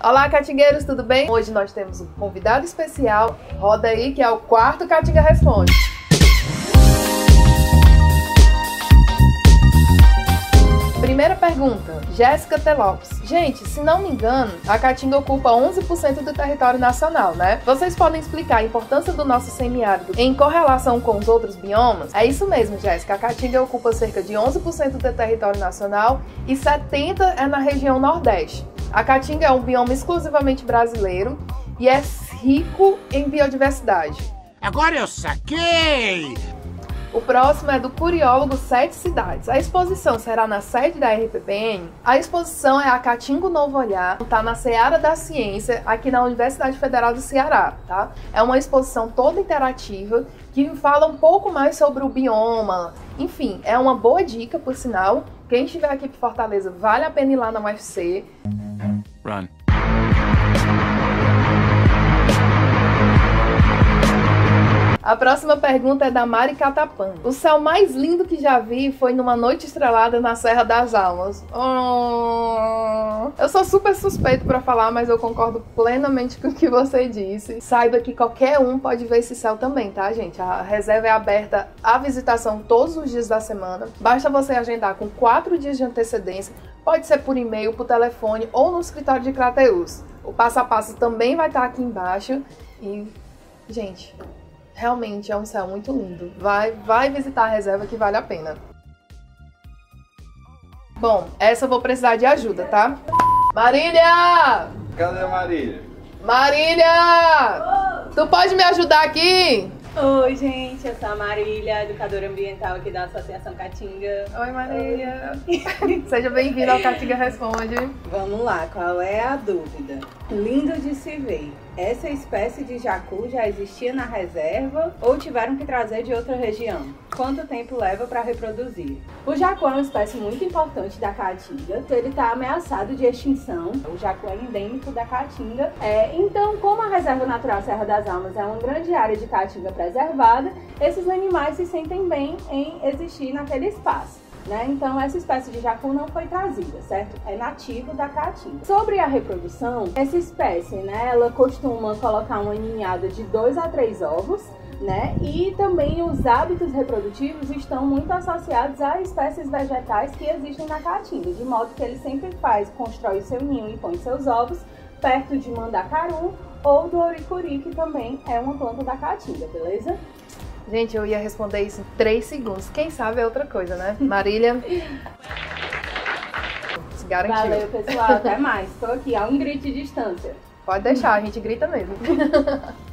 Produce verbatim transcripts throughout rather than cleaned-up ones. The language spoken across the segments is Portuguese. Olá, caatingueiros, tudo bem? Hoje nós temos um convidado especial, roda aí, que é o quarto Caatinga Responde. Primeira pergunta, Jéssica T. Lopes. Gente, se não me engano, a Caatinga ocupa onze por cento do território nacional, né? Vocês podem explicar a importância do nosso semiárido em correlação com os outros biomas? É isso mesmo, Jéssica. A Caatinga ocupa cerca de onze por cento do território nacional e setenta por cento é na região Nordeste. A Caatinga é um bioma exclusivamente brasileiro e é rico em biodiversidade. Agora eu saquei! O próximo é do Curiólogo Sete Cidades. A exposição será na sede da R P P N. A exposição é a Caatinga Novo Olhar, está na Seara da Ciência, aqui na Universidade Federal do Ceará, tá? É uma exposição toda interativa que fala um pouco mais sobre o bioma. Enfim, é uma boa dica, por sinal. Quem estiver aqui por Fortaleza, vale a pena ir lá na U F C. Run. A próxima pergunta é da Mari Catapan. O céu mais lindo que já vi foi numa noite estrelada na Serra das Almas. Oh, eu sou super suspeito pra falar, mas eu concordo plenamente com o que você disse. Saiba que qualquer um pode ver esse céu também, tá, gente? A reserva é aberta à visitação todos os dias da semana. Basta você agendar com quatro dias de antecedência. Pode ser por e-mail, por telefone ou no escritório de Crateus. O passo a passo também vai estar aqui embaixo. E, gente... realmente é um céu muito lindo. Vai, vai visitar a reserva que vale a pena. Bom, essa eu vou precisar de ajuda, tá? Marília! Cadê a Marília? Marília! Oh! Tu pode me ajudar aqui? Oi, gente, eu sou a Marília, educadora ambiental aqui da Associação Caatinga. Oi, Marília! Oi. Seja bem-vinda ao Caatinga Responde. Vamos lá, qual é a dúvida? Lindo de se ver. Essa espécie de jacu já existia na reserva ou tiveram que trazer de outra região? Quanto tempo leva para reproduzir? O jacu é uma espécie muito importante da Caatinga, ele está ameaçado de extinção. O jacu é endêmico da Caatinga. É, então, como a Reserva Natural Serra das Almas é uma grande área de Caatinga preservada, esses animais se sentem bem em existir naquele espaço. Né? Então essa espécie de jacu não foi trazida, certo? É nativo da Caatinga. Sobre a reprodução, essa espécie, né, ela costuma colocar uma ninhada de dois a três ovos, né? E também os hábitos reprodutivos estão muito associados a espécies vegetais que existem na Caatinga, de modo que ele sempre faz, constrói seu ninho e põe seus ovos perto de Mandacaru ou do Ouricuri, que também é uma planta da Caatinga, beleza? Gente, eu ia responder isso em três segundos. Quem sabe é outra coisa, né? Marília. Se garantiu. Valeu, pessoal. Até mais. Estou aqui a um grito de distância. Pode deixar, a gente grita mesmo.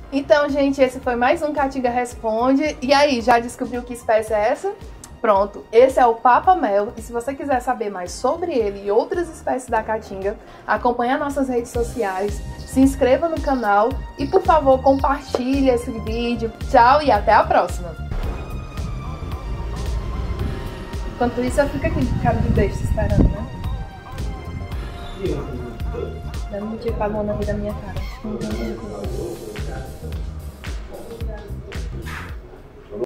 Então, gente, esse foi mais um Caatinga Responde. E aí, já descobriu que espécie é essa? Pronto, esse é o Papa Mel, e se você quiser saber mais sobre ele e outras espécies da Caatinga, acompanhe nossas redes sociais, se inscreva no canal e, por favor, compartilhe esse vídeo. Tchau e até a próxima! Enquanto isso, eu fico aqui com cara de beijo esperando, né? Dando um motivo pra mão na minha cara.